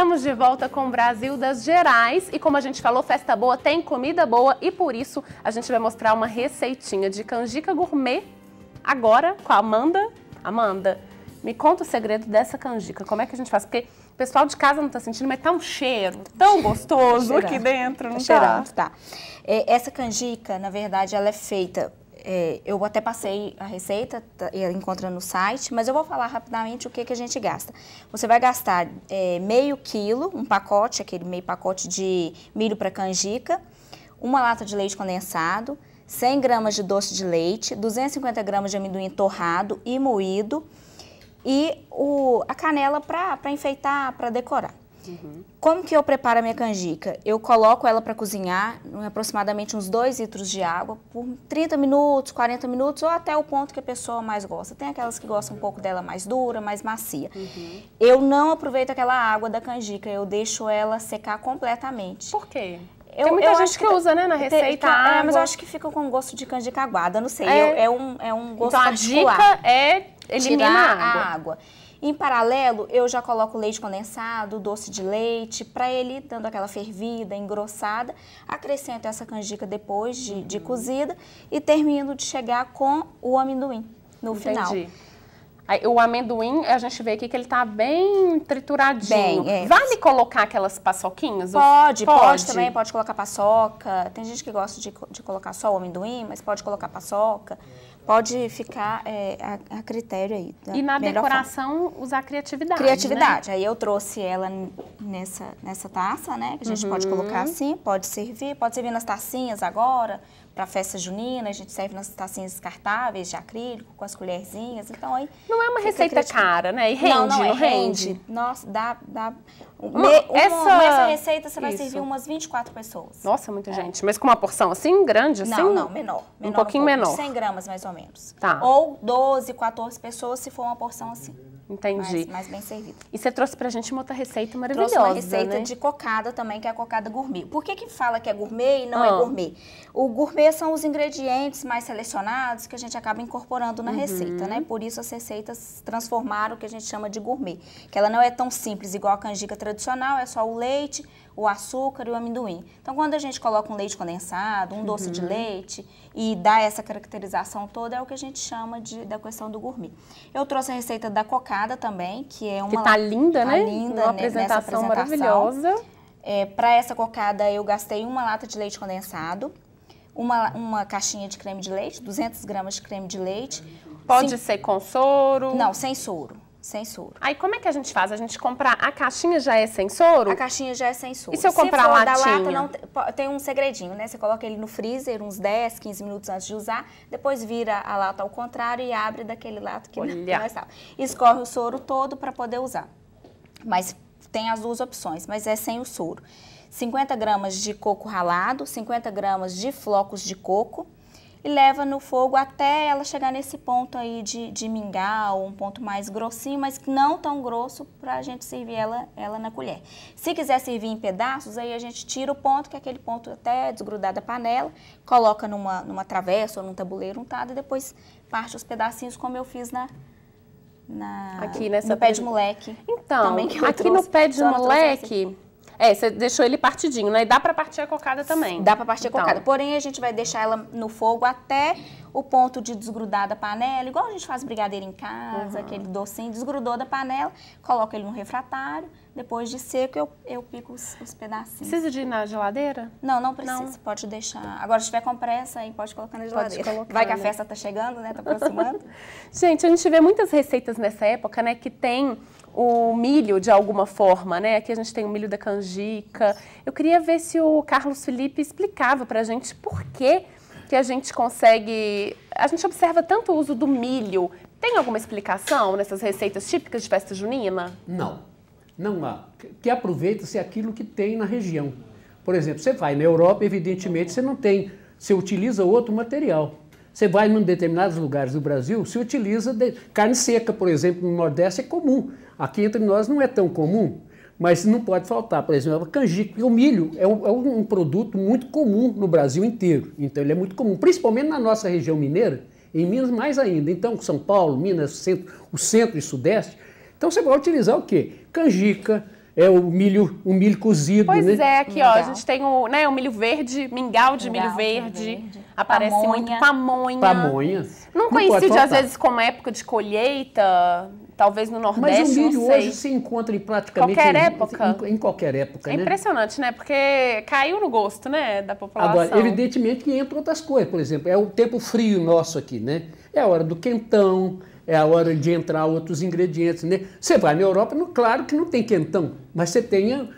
Estamos de volta com o Brasil das Gerais e, como a gente falou, festa boa tem comida boa e, por isso, a gente vai mostrar uma receitinha de canjica gourmet agora com a Amanda. Amanda, me conta o segredo dessa canjica, como é que a gente faz? Porque o pessoal de casa não está sentindo, mas tá um cheiro tão gostoso aqui dentro, não tá? Cheirando, tá. Essa canjica, na verdade, ela é feita... eu até passei a receita, encontra no site, mas eu vou falar rapidamente o que, que a gente gasta. Você vai gastar meio quilo, um pacote, aquele meio pacote de milho para canjica, uma lata de leite condensado, 100 gramas de doce de leite, 250 gramas de amendoim torrado e moído e a canela para enfeitar, para decorar. Uhum. Como que eu preparo a minha canjica? Eu coloco ela para cozinhar em aproximadamente uns 2 litros de água por 30 minutos, 40 minutos ou até o ponto que a pessoa mais gosta. Tem aquelas que gostam um pouco dela mais dura, mais macia. Uhum. Eu não aproveito aquela água da canjica, eu deixo ela secar completamente. Por quê? Tem muita gente que usa, né, na receita água. Mas eu acho que fica com gosto de canjica aguada, não sei. É um gosto particular. Então a dica é eliminar a água. Em paralelo, eu já coloco leite condensado, doce de leite, para ele dando aquela fervida, engrossada. Acrescento essa canjica depois de cozida e termino de chegar com o amendoim no final. Aí, o amendoim, a gente vê aqui que ele tá bem trituradinho. Vale colocar aquelas paçoquinhas? Pode também, pode colocar paçoca. Tem gente que gosta de colocar só o amendoim, mas pode colocar paçoca. Pode ficar a critério aí. E na decoração, usar criatividade, né? Aí eu trouxe ela nessa taça, né? Que a gente pode colocar assim, pode servir nas tacinhas agora, para festa junina, a gente serve nas tacinhas descartáveis, de acrílico, com as colherzinhas, então aí... Não é uma receita cara, né? E rende, não rende. Nossa, dá... Essa receita você vai servir umas 24 pessoas. Nossa, muita gente. Mas com uma porção assim, grande, assim? Não, menor. Um pouquinho menor. 100 gramas, mais ou menos. Tá. Ou 12, 14 pessoas, se for uma porção assim. Entendi. Mais bem servida. E você trouxe pra gente uma outra receita maravilhosa, trouxe uma receita, né, de cocada também, que é a cocada gourmet. Por que que fala que é gourmet e não é gourmet? O gourmet são os ingredientes mais selecionados que a gente acaba incorporando na receita, né? Por isso as receitas transformaram o que a gente chama de gourmet. Que ela não é tão simples, igual a canjica tradicional, é só o leite, o açúcar e o amendoim. Então, quando a gente coloca um leite condensado, um doce de leite e dá essa caracterização toda, é o que a gente chama da questão do gourmet. Eu trouxe a receita da cocada também, que é uma... Que tá linda, né? Uma apresentação maravilhosa. Para essa cocada, eu gastei uma lata de leite condensado, uma caixinha de creme de leite, 200 gramas de creme de leite. Pode ser com soro? Não, sem soro. Sem soro. Aí como é que a gente faz? A gente compra... A caixinha já é sem soro? A caixinha já é sem soro. E se eu comprar a latinha? Da lata, não, tem um segredinho, né? Você coloca ele no freezer uns 10, 15 minutos antes de usar, depois vira a lata ao contrário e abre daquele lado que não estava. Escorre o soro todo para poder usar. Mas tem as duas opções, mas é sem o soro. 50 gramas de coco ralado, 50 gramas de flocos de coco, e leva no fogo até ela chegar nesse ponto aí de mingau, um ponto mais grossinho, mas não tão grosso para a gente servir ela na colher. Se quiser servir em pedaços, aí a gente tira o ponto, que é aquele ponto até desgrudar da panela, coloca numa travessa ou num tabuleiro untado e depois parte os pedacinhos como eu fiz aqui nessa no pé de moleque. Então, também, que aqui trouxe, no pé de moleque... você deixou ele partidinho, né? E dá pra partir a cocada também. Dá pra partir a cocada. Porém, a gente vai deixar ela no fogo até o ponto de desgrudar da panela. Igual a gente faz brigadeiro em casa, aquele docinho. Desgrudou da panela, coloca ele no refratário. Depois de seco, eu pico os pedacinhos. Precisa de ir na geladeira? Não, não precisa. Não. Pode deixar. Agora, se tiver com pressa, aí pode colocar na geladeira. Pode colocar, vai que a festa tá chegando, né? Tá aproximando. Gente, a gente vê muitas receitas nessa época, né? Que tem... o milho de alguma forma, né? Aqui a gente tem o milho da canjica. Eu queria ver se o Carlos Felipe explicava pra gente por que a gente consegue... A gente observa tanto o uso do milho. Tem alguma explicação nessas receitas típicas de festa junina? Não. Não há. Que aproveita-se aquilo que tem na região. Por exemplo, você vai na Europa, evidentemente, você não tem... Você utiliza outro material. Você vai em determinados lugares do Brasil, se utiliza carne seca, por exemplo, no Nordeste é comum. Aqui entre nós não é tão comum, mas não pode faltar, por exemplo, a canjica. E o milho é um produto muito comum no Brasil inteiro, então ele é muito comum, principalmente na nossa região mineira, em Minas mais ainda. Então, São Paulo, Minas, o centro e sudeste, então você vai utilizar o quê? Canjica, é o milho cozido. Pois né? É, aqui mingau. Ó, a gente tem o, né, o milho verde, mingau de mingau, milho verde, aparece pamonha. Muito pamonha. Pamonhas. Não coincide às vezes com a época de colheita, talvez no Nordeste, mas o milho hoje se encontra em praticamente em qualquer época. É impressionante, né? Porque caiu no gosto, né, da população. Agora, evidentemente que entra outras coisas, por exemplo, é o tempo frio nosso aqui, né? É a hora do quentão. É a hora de entrar outros ingredientes, né? Você vai na Europa, claro que não tem quentão, mas você tem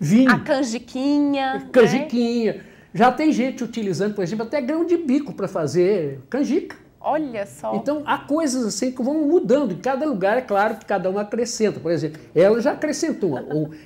vinho. A canjiquinha. Canjiquinha. Né? Já tem gente utilizando, por exemplo, até grão de bico para fazer canjica. Olha só. Então, há coisas assim que vão mudando. Em cada lugar, é claro que cada um acrescenta. Por exemplo, ela já acrescentou.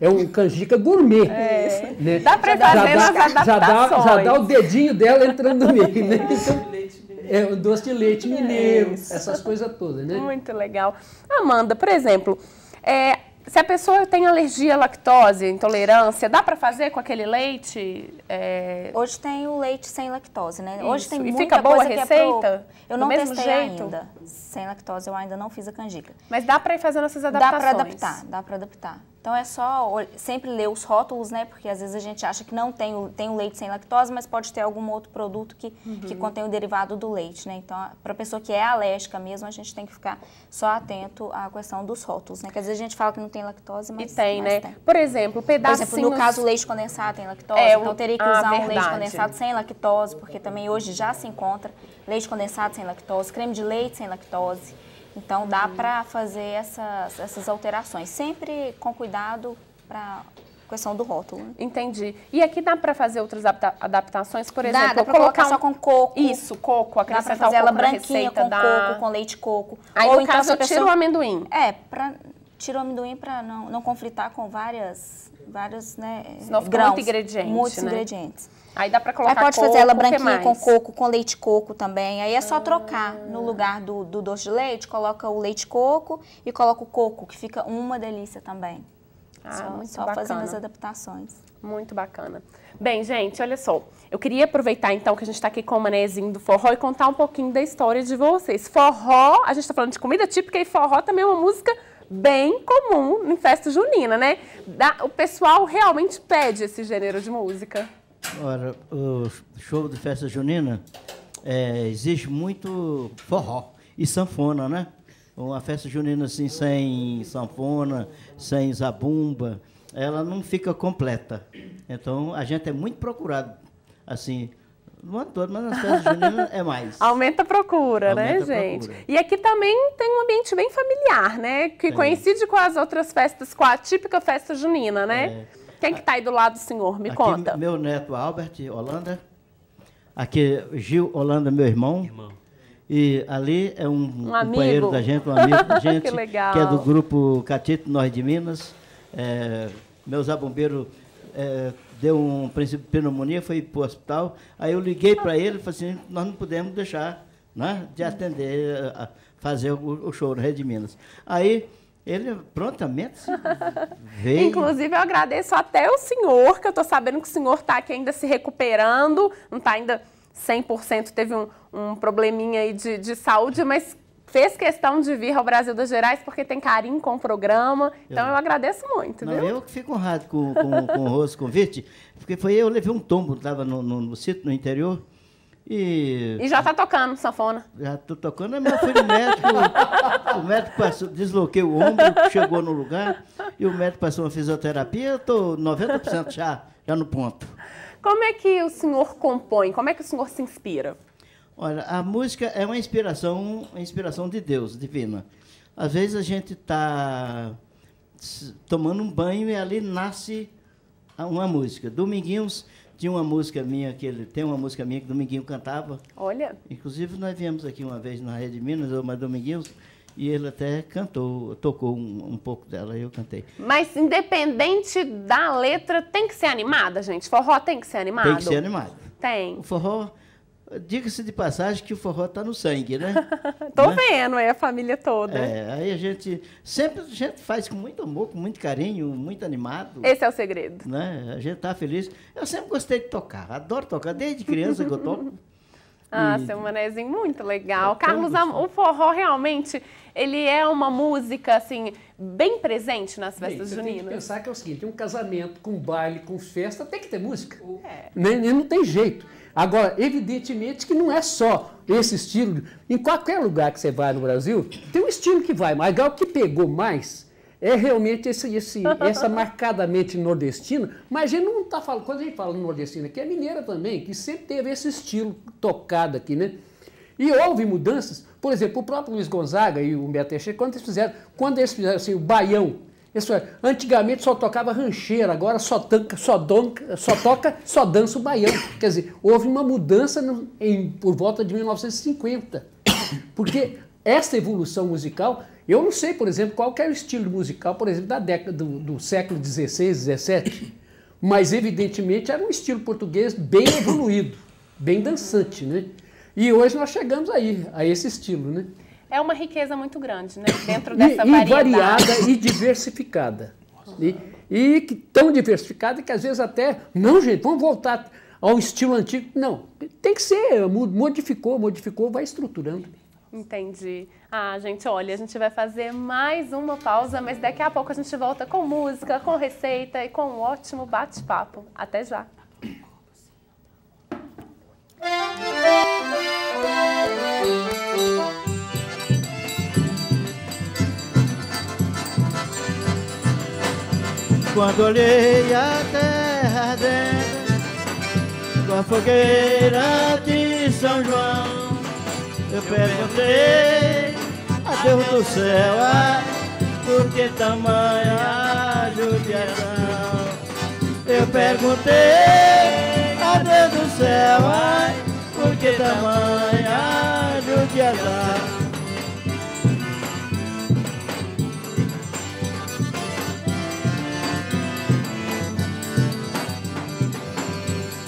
É um canjica gourmet. É. Né? Dá para fazer as adaptações. Já dá o dedinho dela entrando no meio, né? Então, é o doce de leite mineiro, essas coisas todas, né? Muito legal. Amanda, por exemplo, se a pessoa tem alergia à lactose, intolerância, dá para fazer com aquele leite? Hoje tem o leite sem lactose, né? Isso. Hoje tem muita coisa. E fica boa a receita? Eu não testei ainda. Sem lactose, eu ainda não fiz a canjica. Mas dá para ir fazendo essas adaptações? Dá para adaptar. Então é só sempre ler os rótulos, né? Porque às vezes a gente acha que não tem o leite sem lactose, mas pode ter algum outro produto que contém o derivado do leite, né? Então, para a pessoa que é alérgica mesmo, a gente tem que ficar só atento à questão dos rótulos, né? Que às vezes a gente fala que não tem lactose, mas tem. Por exemplo, pedacinhos... Por exemplo, no caso, o leite condensado tem lactose, então teria que usar um leite condensado sem lactose, porque também hoje já se encontra leite condensado sem lactose, creme de leite sem lactose. Então, dá para fazer essas alterações, sempre com cuidado para a questão do rótulo. Entendi. E aqui dá para fazer outras adaptações? Por exemplo, dá para colocar só com coco. Isso, coco. Dá para fazer ela branquinha com coco, com leite coco. Aí, no caso, eu tiro o amendoim. Tira o amendoim para não conflitar com vários né, grãos. Muito ingrediente, muitos ingredientes. Aí dá para colocar coco. Aí pode fazer ela branquinha com coco, com leite coco também. Aí é só trocar. No lugar do doce de leite, coloca o leite coco e coloca o coco, que fica uma delícia também. Só fazendo as adaptações. Muito bacana. Bem, gente, olha só. Eu queria aproveitar, então, que a gente está aqui com o manezinho do forró e contar um pouquinho da história de vocês. Forró, a gente está falando de comida típica e forró também é uma música... bem comum em festa junina, né? O pessoal realmente pede esse gênero de música. Ora, o show de festa junina exige muito forró e sanfona, né? Uma festa junina assim, sem sanfona, sem zabumba, ela não fica completa. Então, a gente é muito procurado, assim... No ano todo, mas nas festas juninas é mais. Aumenta a procura, né, gente? E aqui também tem um ambiente bem familiar, né? Que coincide com as outras festas, com a típica festa junina, né? Quem que está aí do lado do senhor? Me conta. Meu neto, Albert Holanda. Aqui, Gil Holanda, meu irmão. E ali é um companheiro da gente, um amigo da gente. Que legal. Que é do grupo Catito, no Rio de Minas. Meu zabumbeiro... deu um princípio de pneumonia, foi para o hospital. Aí eu liguei para ele e falei assim, nós não podemos deixar, né, de atender, fazer o show na Rede Minas. Aí ele prontamente veio. Inclusive, eu agradeço até o senhor, que eu estou sabendo que o senhor está aqui ainda se recuperando, não está ainda 100%, teve um probleminha aí de saúde, mas fez questão de vir ao Brasil das Gerais porque tem carinho com o programa. Então, eu agradeço muito, viu? Eu que fico honrado com o convite, porque eu levei um tombo, estava no sítio, no interior. E já está tocando sanfona. Já estou tocando, mas eu fui no médico. O médico passou, desloquei o ombro, chegou no lugar, e o médico passou uma fisioterapia, eu estou 90% já no ponto. Como é que o senhor compõe? Como é que o senhor se inspira? Olha, a música é uma inspiração de Deus, divina. Às vezes a gente está tomando um banho e ali nasce uma música. Dominguinhos tinha uma música minha, que Dominguinho cantava. Olha! Inclusive, nós viemos aqui uma vez na Rede Minas, mas Dominguinhos... E ele até tocou um pouco dela, eu cantei. Mas independente da letra, tem que ser animada, gente? Forró tem que ser animado? Tem que ser animado. Tem. O forró... Diga-se de passagem que o forró está no sangue, né? Tô vendo, a família toda. Aí a gente... Sempre a gente faz com muito amor, com muito carinho, muito animado. Esse é o segredo. Né? A gente tá feliz. Eu sempre gostei de tocar, adoro tocar, desde criança que eu toco. Seu manezinho, muito legal. Carlos, o forró realmente ele é uma música, assim, bem presente nas festas juninas. Tem que pensar que é o seguinte, um casamento com baile, com festa, tem que ter música. É. Não tem jeito. Agora, evidentemente que não é só esse estilo. Em qualquer lugar que você vai no Brasil, tem um estilo que vai, mas o que pegou mais é realmente essa marcadamente nordestina. Mas a gente não está falando, quando a gente fala nordestina aqui, é mineira também, que sempre teve esse estilo tocado aqui, né? E houve mudanças, por exemplo, o próprio Luiz Gonzaga e o Beto Teixeira, quando eles fizeram assim, o baião, eles falaram, antigamente só tocava rancheira, agora só dança o baião. Quer dizer, houve uma mudança por volta de 1950, porque essa evolução musical, eu não sei, por exemplo, qual que é o estilo musical, por exemplo, da década do século XVI, XVII, mas evidentemente era um estilo português bem evoluído, bem dançante, né? E hoje nós chegamos aí, a esse estilo, né? É uma riqueza muito grande, né? Dentro dessa variedade. E variada e diversificada. E tão diversificada que às vezes até, não, gente, vamos voltar ao estilo antigo. Não, tem que ser, modificou, vai estruturando. Entendi. Ah, gente, olha, a gente vai fazer mais uma pausa, mas daqui a pouco a gente volta com música, com receita e com um ótimo bate-papo. Até já! Quando olhei a terra ardendo com a fogueira de São João, eu perguntei a Deus do céu, por que tamanha judiação? Eu perguntei a Deus do céu, por que tamanha judiação?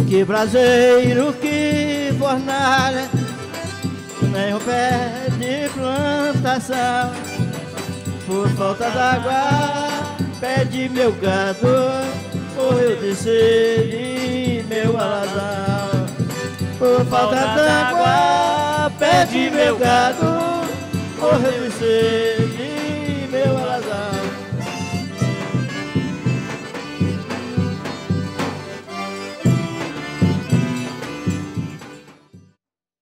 Que braseiro, que fornalha, nem um pé de plantação. Por falta d'água, perde meu gado, ou eu desci meu aladão. Por falta d'água, perde meu gado, ou eu desci